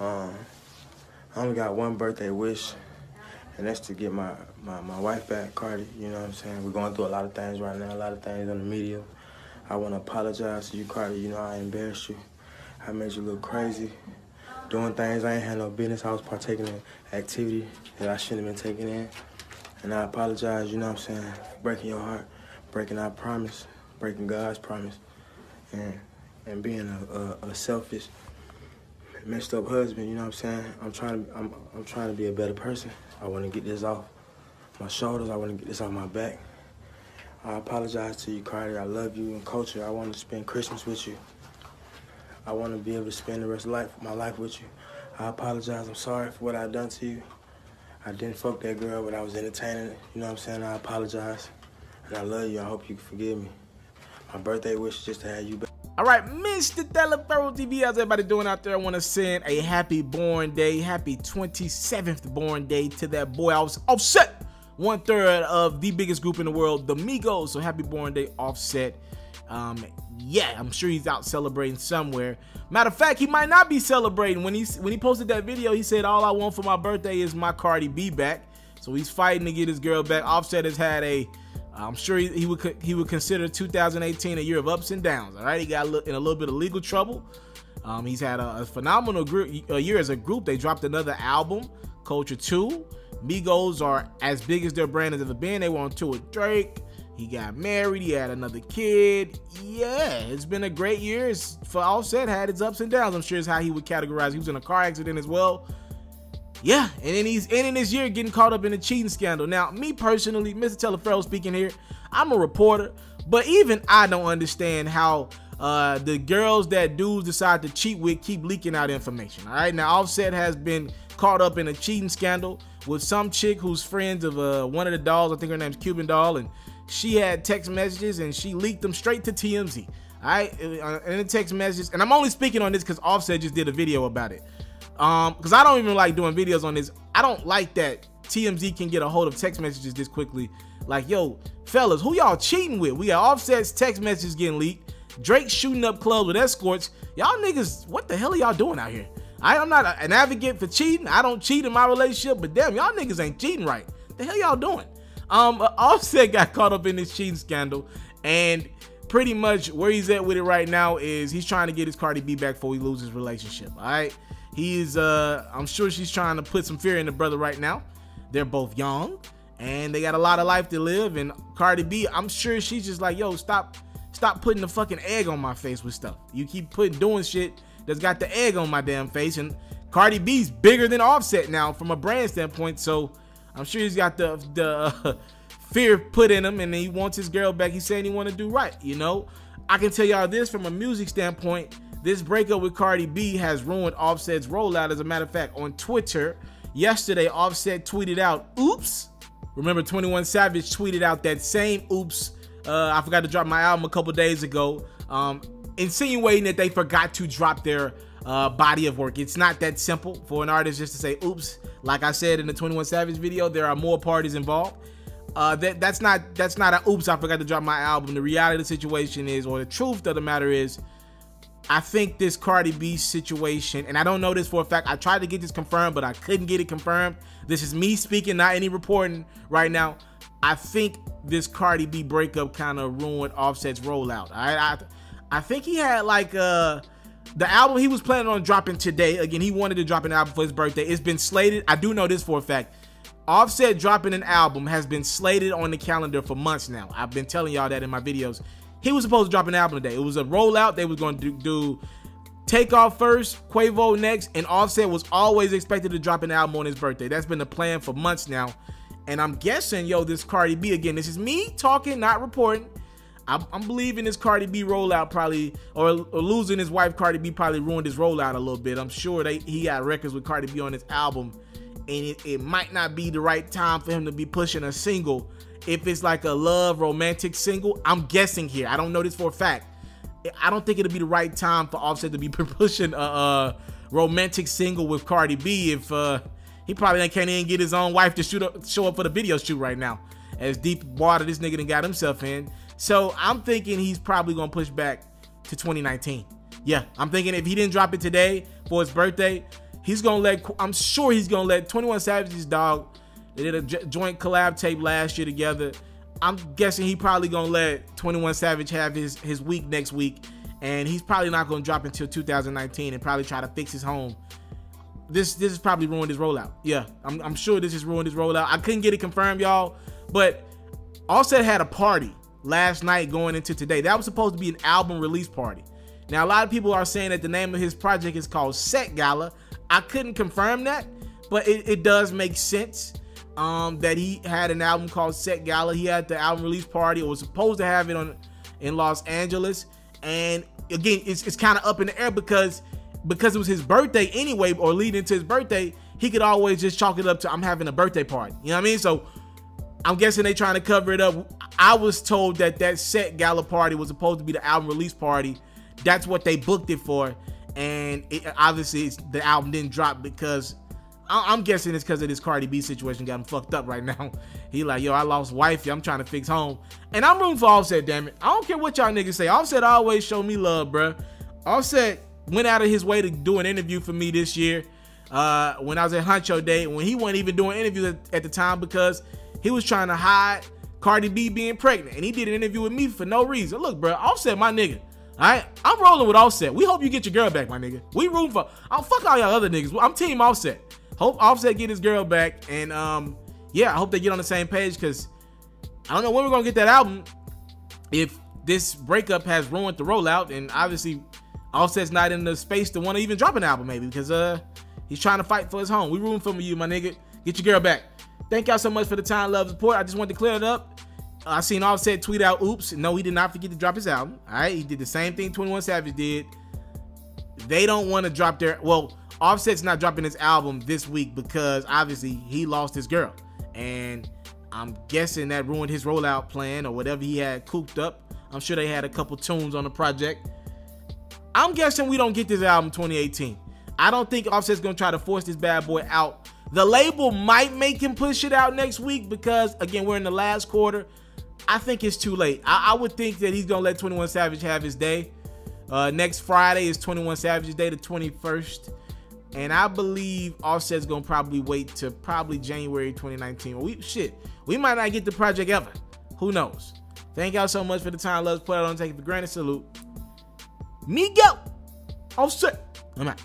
I only got one birthday wish, and that's to get my wife back, Cardi. You know what I'm saying? We're going through a lot of things right now, a lot of things on the media. I want to apologize to you, Cardi. You know, I embarrassed you. I made you look crazy, doing things I ain't had no business. I was partaking in activity that I shouldn't have been taking in. And I apologize, you know what I'm saying, for breaking your heart, breaking our promise, breaking God's promise, and being a selfish, messed up husband, you know what I'm saying? I'm trying to be a better person. I want to get this off my shoulders. I want to get this off my back. I apologize to you, Cardi. I love you and Culture. I want to spend Christmas with you. I want to be able to spend the rest of my life with you. I apologize. I'm sorry for what I've done to you. I didn't fuck that girl, but I was entertaining it. You know what I'm saying? I apologize. And I love you. I hope you forgive me. My birthday wish is just to have you back. All right, Mr. Taliaferro TV, how's everybody doing out there? I want to send a happy born day, happy 27th born day to that boy. I was Offset, 1/3 of the biggest group in the world, the Migos. So happy born day, Offset. Yeah, I'm sure he's out celebrating somewhere. Matter of fact, he might not be celebrating. When he posted that video, he said, all I want for my birthday is my Cardi B back. So he's fighting to get his girl back. Offset has had a, I'm sure he would consider 2018 a year of ups and downs. All right, he got in a little bit of legal trouble. He's had a phenomenal year as a group. They dropped another album, Culture 2. Migos are as big as their brand has ever been. They were on tour with Drake. He got married, he had another kid. Yeah, it's been a great year. It's, for Offset, had its ups and downs. I'm sure is how he would categorize. He was in a car accident as well. Yeah, and then he's ending this year getting caught up in a cheating scandal. Now, me personally, Mr. Taliaferro speaking here, I'm a reporter, but even I don't understand how the girls that dudes decide to cheat with keep leaking out information, all right? Now, Offset has been caught up in a cheating scandal with some chick who's friends of one of the dolls. I think her name's Cuban Doll, and she had text messages and she leaked them straight to TMZ. All right, and the text messages, and I'm only speaking on this because Offset just did a video about it. Because I don't even like doing videos on this. I don't like that TMZ can get a hold of text messages this quickly. Like, yo, fellas, who y'all cheating with? We got Offset's text messages getting leaked, Drake shooting up clubs with escorts. Y'all niggas, what the hell are y'all doing out here? I'm not an advocate for cheating. I don't cheat in my relationship, but damn, y'all niggas ain't cheating right. The hell y'all doing? Offset got caught up in this cheating scandal, and pretty much where he's at with it right now is he's trying to get his Cardi B back before he loses his relationship. All right, he's I'm sure she's trying to put some fear in the brother right now. They're both young and they got a lot of life to live, and Cardi B, I'm sure she's just like, yo, stop putting the fucking egg on my face with stuff. You keep doing shit that's got the egg on my damn face, and Cardi B's bigger than Offset now from a brand standpoint, so I'm sure he's got the fear put in him, and he wants his girl back. He's saying he want to do right, you know? I can tell y'all this from a music standpoint, this breakup with Cardi B has ruined Offset's rollout. As a matter of fact, on Twitter yesterday, Offset tweeted out, oops. Remember, 21 Savage tweeted out that same oops. I forgot to drop my album a couple days ago, insinuating that they forgot to drop their body of work. It's not that simple for an artist just to say, oops. Like I said in the 21 Savage video, there are more parties involved. That's not a oops, I forgot to drop my album. The reality of the situation is, or the truth of the matter is, I think this Cardi B situation, and I don't know this for a fact, I tried to get this confirmed, but I couldn't get it confirmed. This is me speaking, not any reporting right now. I think this Cardi B breakup kind of ruined Offset's rollout. I think he had like the album he was planning on dropping today. Again, he wanted to drop an album for his birthday. It's been slated. I do know this for a fact. Offset dropping an album has been slated on the calendar for months now. I've been telling y'all that in my videos. He was supposed to drop an album today. It was a rollout. They was going to do Takeoff first, Quavo next, and Offset was always expected to drop an album on his birthday. That's been the plan for months now. And I'm guessing, yo, this Cardi B, again, this is me talking, not reporting. I'm believing this Cardi B rollout probably, or losing his wife Cardi B probably ruined his rollout a little bit. I'm sure he got records with Cardi B on his album, and it might not be the right time for him to be pushing a single. If it's like a love romantic single, I'm guessing here, I don't know this for a fact, I don't think it'll be the right time for Offset to be pushing a romantic single with Cardi B if he probably can't even get his own wife to show up for the video shoot right now. As deep water this nigga done got himself in. So I'm thinking he's probably gonna push back to 2019. Yeah, I'm thinking if he didn't drop it today for his birthday, He's gonna let, I'm sure he's gonna let 21 Savage's dog. They did a joint collab tape last year together. I'm guessing he probably gonna let 21 Savage have his week next week, and he's probably not gonna drop until 2019 and probably try to fix his home. This has probably ruined his rollout. Yeah, I'm sure this has ruined his rollout. I couldn't get it confirmed, y'all, but Offset had a party last night going into today. That was supposed to be an album release party. Now, a lot of people are saying that the name of his project is called Set Gala. I couldn't confirm that, but it does make sense that he had an album called Set Gala. He had the album release party, or was supposed to have it in Los Angeles. And again, it's kind of up in the air because it was his birthday anyway, or leading to his birthday. He could always just chalk it up to, I'm having a birthday party. You know what I mean? So I'm guessing they trying to cover it up. I was told that Set Gala party was supposed to be the album release party. That's what they booked it for. And obviously the album didn't drop because, I'm guessing it's because of this Cardi B situation. Got him fucked up right now. He like, yo, I lost wifey, I'm trying to fix home. And I'm rooting for Offset, damn it. I don't care what y'all niggas say. Offset always show me love, bruh. Offset went out of his way to do an interview for me this year when I was at Huncho Day, when he wasn't even doing interviews at the time because he was trying to hide Cardi B being pregnant. And he did an interview with me for no reason. Look, bruh, Offset my nigga. Alright, I'm rolling with Offset. We hope you get your girl back, my nigga. We rooting for, oh, fuck all y'all other niggas. I'm team Offset. Hope Offset get his girl back, and yeah, I hope they get on the same page, because I don't know when we're gonna get that album if this breakup has ruined the rollout. And obviously Offset's not in the space to want to even drop an album, maybe because he's trying to fight for his home. We rooting for you, my nigga. Get your girl back. Thank y'all so much for the time, love, support. I just wanted to clear it up. I seen Offset tweet out, oops, no, he did not forget to drop his album. All right, he did the same thing 21 Savage did. They don't want to drop their, well, Offset's not dropping his album this week because obviously he lost his girl, and I'm guessing that ruined his rollout plan or whatever he had cooped up. I'm sure they had a couple tunes on the project. I'm guessing we don't get this album 2018. I don't think Offset's gonna try to force this bad boy out. The label might make him push it out next week because, again, we're in the last quarter. I think it's too late. I would think that he's gonna let 21 Savage have his day. Next Friday is 21 Savage's day, the 21st. And I believe Offset's gonna probably wait to probably January 2019. We might not get the project ever. Who knows? Thank y'all so much for the time. Love, play it on, take it for granted. Salute. Migo. Offset. I'm out.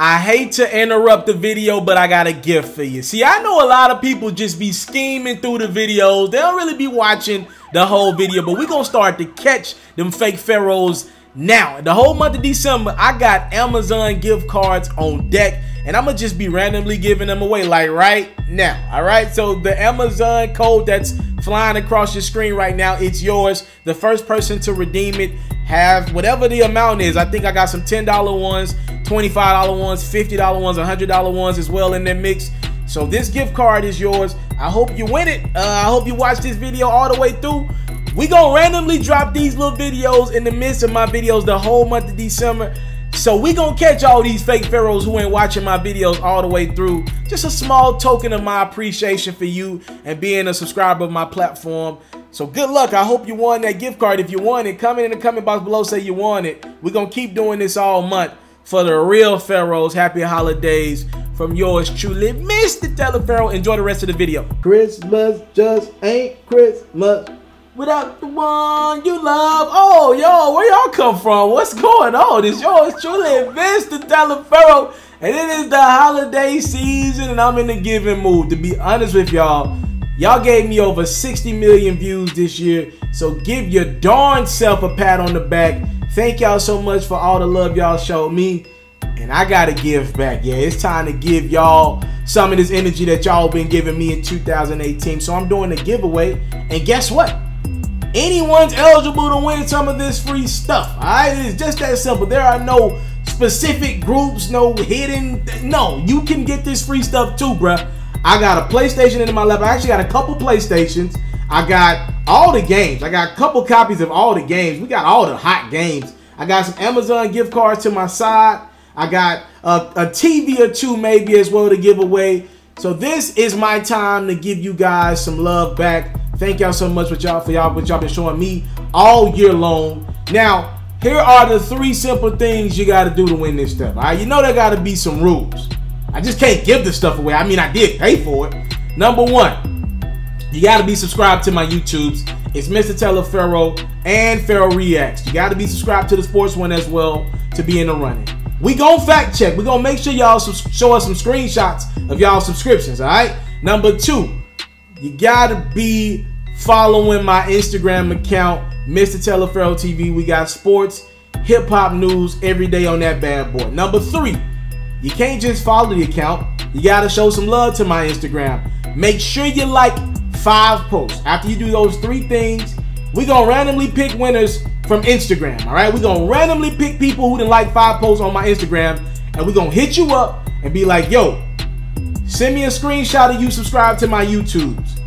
I hate to interrupt the video, but I got a gift for you. See, I know a lot of people just be scheming through the videos. They don't really be watching the whole video, but we're gonna start to catch them fake pharaohs. Now, the whole month of December, I got Amazon gift cards on deck, and I'm going to just be randomly giving them away, like right now, all right? So the Amazon code that's flying across your screen right now, it's yours. The first person to redeem it have whatever the amount is. I think I got some $10 ones, $25 ones, $50 ones, $100 ones as well in their mix. So this gift card is yours. I hope you win it. I hope you watch this video all the way through. We gonna randomly drop these little videos in the midst of my videos the whole month of December. So we gonna catch all these fake pharaohs who ain't watching my videos all the way through. Just a small token of my appreciation for you and being a subscriber of my platform. So good luck. I hope you won that gift card. If you won it, comment in the comment box below, say you won it. We're gonna keep doing this all month for the real pharaohs. Happy holidays from yours truly, Mr. Taliaferro. Enjoy the rest of the video. Christmas just ain't Christmas without the one you love. Oh, yo, where y'all come from? What's going on? It's yours truly, Mr. Taliaferro, and it is the holiday season, and I'm in the giving mood. To be honest with y'all, y'all gave me over 60 million views this year, so give your darn self a pat on the back. Thank y'all so much for all the love y'all showed me, and I gotta give back. Yeah, it's time to give y'all some of this energy that y'all been giving me in 2018, so I'm doing a giveaway, and guess what? Anyone's eligible to win some of this free stuff. All right, it's just that simple. There are no specific groups, no hidden. No, you can get this free stuff too, bruh. I got a PlayStation in my lap. I actually got a couple PlayStations. I got all the games. I got a couple copies of all the games. We got all the hot games. I got some Amazon gift cards to my side. I got a TV or two maybe as well to give away. So this is my time to give you guys some love back. Thank y'all so much for y'all been showing me all year long. Now, Here are the three simple things you got to do to win this stuff. All right, you know there got to be some rules. I just can't give this stuff away. I mean, I did pay for it. Number one, you got to be subscribed to my YouTubes. It's Mr. Taliaferro and Ferro Reacts. You got to be subscribed to the sports one as well to be in the running. We gonna fact check. We gonna make sure y'all show us some screenshots of y'all subscriptions. All right. Number two, you gotta be following my Instagram account, Mr. Taliaferro TV. We got sports, hip hop news every day on that bad boy. Number three, you can't just follow the account. You gotta show some love to my Instagram. Make sure you like 5 posts. After you do those 3 things, we gonna randomly pick winners from Instagram. All right, we gonna randomly pick people who didn't like 5 posts on my Instagram, and we gonna hit you up and be like, yo, send me a screenshot of you subscribe to my YouTubes.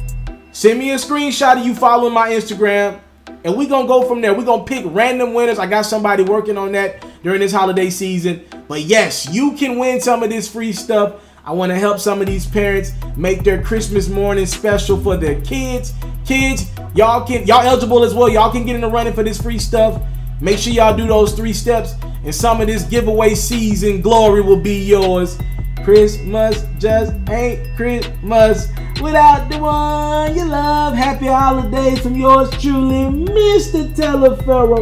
Send me a screenshot of you following my Instagram, and we gonna go from there. We gonna pick random winners. I got somebody working on that during this holiday season. But yes, you can win some of this free stuff. I want to help some of these parents make their Christmas morning special for their kids. Kids, y'all eligible as well. Y'all can get in the running for this free stuff. Make sure y'all do those 3 steps, and some of this giveaway season glory will be yours. Christmas just ain't Christmas without the one you love. Happy holidays from yours truly, Mr. Taliaferro.